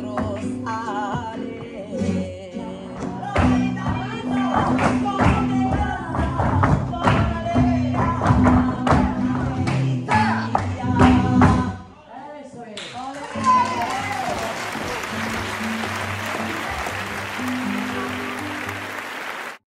nosotros haré.